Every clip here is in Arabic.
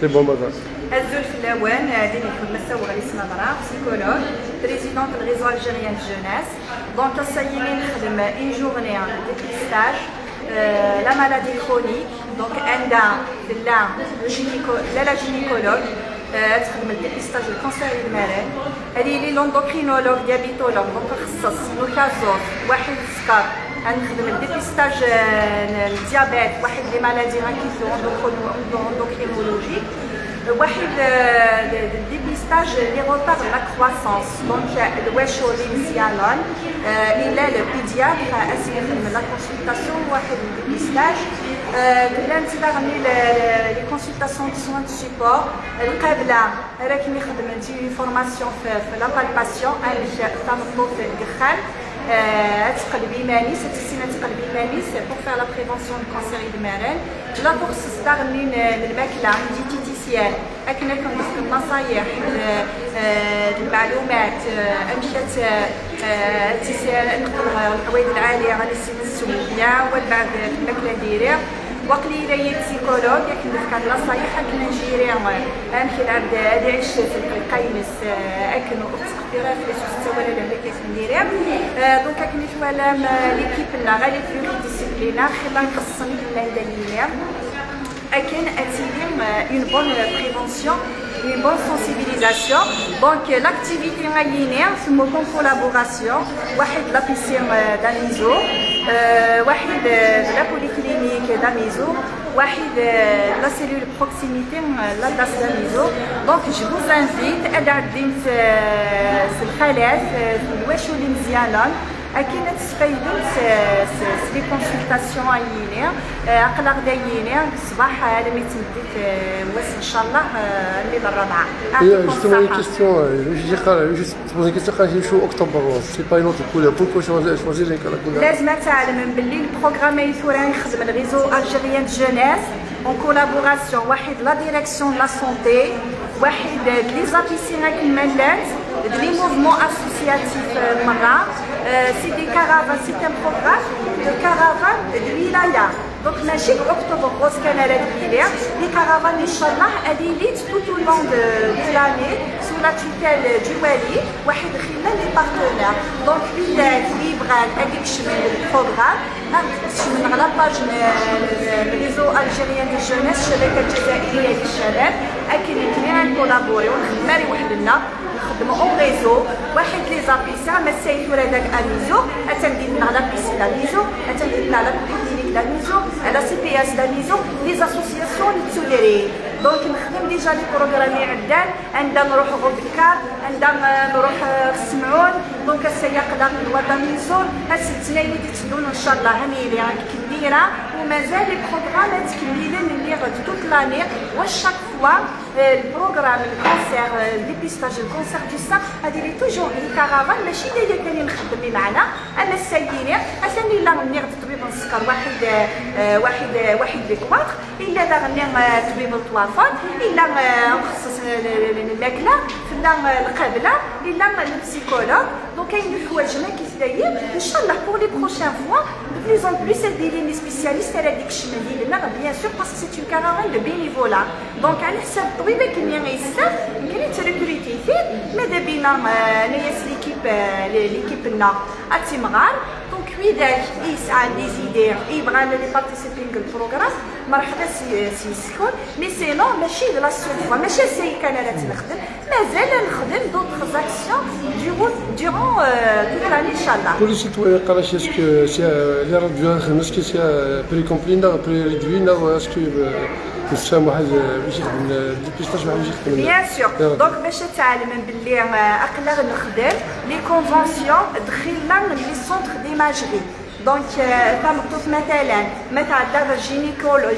سي بون مدام. أزول فلاوان ديني حماسة وغالي سمامرة، بسيكولوج، بريزيدونت الغيزو الجيريان الجوناس، دونك السيدي نخدم اون جورني ديبيستاج، لا مالادي كرونيك، دونك عندها لا لا جينيكولوج، تخدم الديبيستاج الكونسير المرأة، هذه لي لوندوكرينولوج ديابيتولوج، دونك نخصص نوكازول، واحد السكر، غنخدم الديبيستاج الديابيت، واحد لي مالادي راكيزو اندوكرينولوجيك، واحد الديبيستاج لي روتار لا كرواسونس، دونك واش هو لي مزيانون الى البيدياتر اسي يخدم لا كونسلطاسيون واحد الديبيستاج بلا تيغني لي كونسلطاسيون دو سوان دو سيبور، القابله راه كيما يخدم دي فورماسيون في لا بالباسيون انشاء تنظف الدخان تقلبي مانيس تسينا تقلبي مانيس بور فيغ لا بريفونسيون دو كونسير المرأة، لا بورس تغني للماكله عندي تيتيسيان اكنا كنوصل النصائح المعلومات امشات تيسيان نقدرها الحوايج العاليه على السن السميه والبعد الماكله ديري وقليله هي السيكولوج كندير كاع النصائح كنا نجيري امشي نعبد هذه عشت القيمس اكن وتقديرها في السوسته ولا اللي كنديرها دونك كني توالام ليكيب لا غالي في ديسيبلينا خلينا نقسم الميدانيه أكن أتيلهم une bonne prévention, une bonne sensibilisation. Donc l'activité réunière, c'est mon collaboration. واحد la piscine d'Amiso, واحد la polyclinique d'Amiso, واحد la cellule proximité la DAS d'Amiso. Donc je vous invite à garder ces خلاف وشو اللي مزيانان. أكيد تستفيدوا سلي كونسلطاسيون عينيه أقلق داينيه الصباح على ما يتمدد واس إن شاء الله اللي بالربعة. إيه جستموني كيستيون جي قال جستموني كيستيون قال شو أكتوبر سي با إون أوتر كولور بوكو شوازي لي كولا كولور. لازم تعلم باللي البروغرام يثوران يخدم الغيزو ألجيريان جوناس أون كولابوراسيون واحد لا ديريكسيون لا سونتي واحد لي زابيسينا كمالات لي موفمون أسوسياتيف مرة. C'est des caravanes, c'est un programme de caravanes de wilaya. Donc, machi octobre rose canada d'hiver, les caravanes inchallah elles lient tout au long de l'année sous la tutelle du wali واحد خلال les partenaires. Donc, wilaya libral هذيك شمل البروغرام شمل على باج ريزو الجيريان دو جونيس الشبكه الجزائريه للشباب اكن كلنا نكولابوريو نخدموا وحدنا نخدموا اون ريزو واحد لي زابيسا ما سايتو هذاك اميزو اتنديرنا على بيسي داميزو اتنديرنا على بيسي داميزو على سي بي اس داميزو لي اسوسياسيون التوليري دونك نخدم ديجا لي بروغرامي عدال عندنا نروح غوبكار عندنا نروح السمعون دونك السياق دار الوطنيزو السنه اللي تدون ان شاء الله هنيلي راك كبيره ومازال لي بروغرامات كبيرين اللي غد توت لاني وشاك فوا البروغرام الكونسير ديبيستاج الكونسير دو سا هذه لي توجور لي كارافان ماشي دايا كاني نخدمي معنا انا السيدينير اثاني لا غني غد طبيب نسكر واحد واحد واحد لي كواتر الا دا غني طبيب الطوافات الا نخصص الماكله فلا القابله الا البسيكولوج دونك كاين الحوايج ما كيتداير ان شاء الله بور لي بروشين فوا دو بليز اون بليز ديري لي سبيسياليست على ديك الشمال ديالنا بيان سور باسكو سي اون كارافان دو بينيفولا دونك على حساب الطبيبه كيما غيساف يمكن تريكريتي فيه ماذا بينا نياس ليكيبنا التمغار دونك وداك يسعى لي زيدير يبغى لي بارتيسيبين للبروغرام مرحبا سي سكون مي سينو ماشي لا سوفوا ماشي سي كان انا تنخدم مازال نخدم دوطخ زاكسيون ديرون توت لاني ان شاء الله كل سيتويا يقرا شي اسكو سي لي راديو خمس كي سي بري كومبلينا بري ريدوينا اسكو تسمى واحد باش يخدم ديبيستاج واحد باش يخدم بيان سور دونك باش تعلم باللي اقلق نخدم لي كونفونسيون دخيلنا من لي سونتر ديماجري دونك تنقص مثلا دابا الجينيكولوج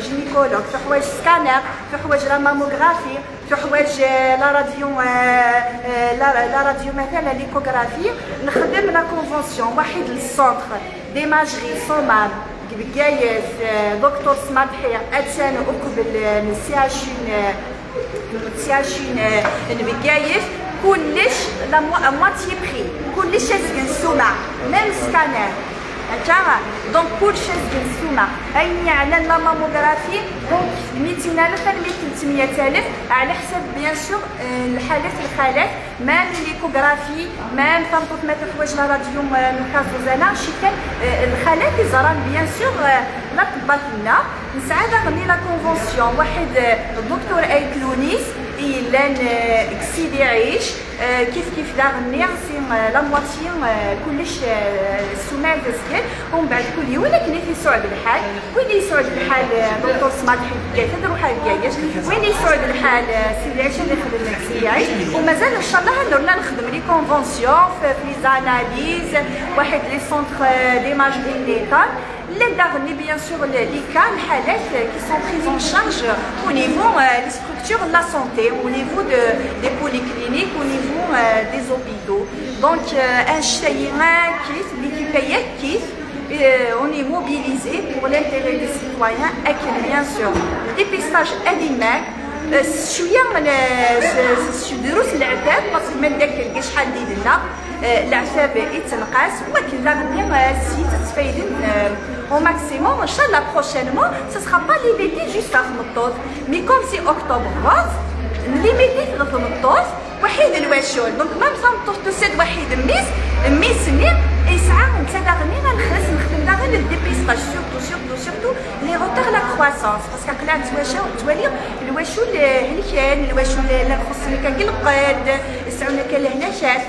في حوايج سكانر في حوايج لا ماموغرافي في حوايج لا راديو مثلا ليكوغرافي نخدم لا كونفونسيون واحد للسونتر ديماجري سومار بقايز دكتور سمدحي أتسان أقبل نسياشين بقايز كلش لمواتي بخي كلش أزين سمع ميم سكانر دونك كل شيء ديال السومار عيني على لا ماموغرافي دونك 200000 حتى 300000 على حسب بيان سور الحالات الخالات مام ليكوغرافي مام طنطوط ما تحوايج لا راديوم الكازوزانا شكل الخالات اللي زران بيان سور لا طبات لنا نسعد غني لا كونفونسيون واحد الدكتور ايت لونيس إيلان كسيدي عيش كيف كيف داغني غنصيم لا مواتي كلش السماد زكير ومن بعد كل يوم ولكن يسعد الحال وين يسعد الحال دكتور سماد حيت تروحها الكاياج وين يسعد الحال سيدي عيش اللي خدمنا كسيدي عيش ومازال ان شاء الله درنا نخدم لي كونفونسيون في لي زاناليز واحد لي سونتر ديماج ديليتال اللي داغني بيان سور لي كان الحالات كي سون بريز اون شارج او نيفو لي ستركتور لا سونتي au niveau des polycliniques, au niveau des hôpitaux. Donc, un chahira qui on est mobilisé pour l'intérêt des citoyens, bien sûr. Le dépistage animal, العفاف يتنقاس ولكن غنبقى السيد تستفايدن او ماكسيموم ان شاء الله بروشينمون سا سخا با ليميتي جوست غتمطوط مي كوم سي اكتوبر غاز ليميتي غتمطوط وحيد الواشول دونك مام سامطوط تسد وحيد ميس سنين يسعى نتا داغني غنخلص نخدم داغ غير الديبيستاج سورتو لي غوتيغ لا كرواسونس باسكو قلعت توالي الواشول هلكان الواشول لا خصني كنقد يسعونا كالهناشات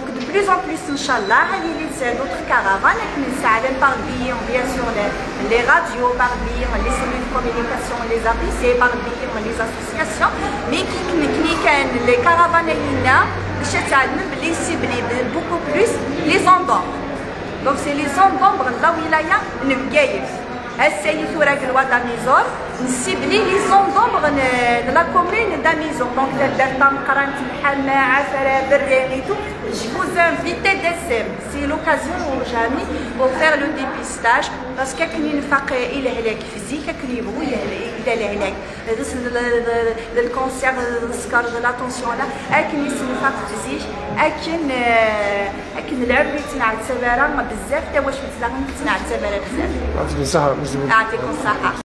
Donc de plus en plus, Inch'Allah, réaliser d'autres caravanes avec mes salles par billets, bien sûr les radios par billets, les cellules de communication, les APC par billets, les associations, mais qui les caravanes là, les ciblés beaucoup plus les endombres. Donc c'est les endombres là où il y a une gaïf. Essayez de faire le droit d'amizor, cibler les endombres de la commune d'amizor. Donc d'Artam, Karantin, Halma, Afara, Berré et tout. Je vous invite d'SM, c'est l'occasion ou jamais pour faire le dépistage parce qu'il y a une physique, il y a le cancer, de la tension, il y a physique, il y a une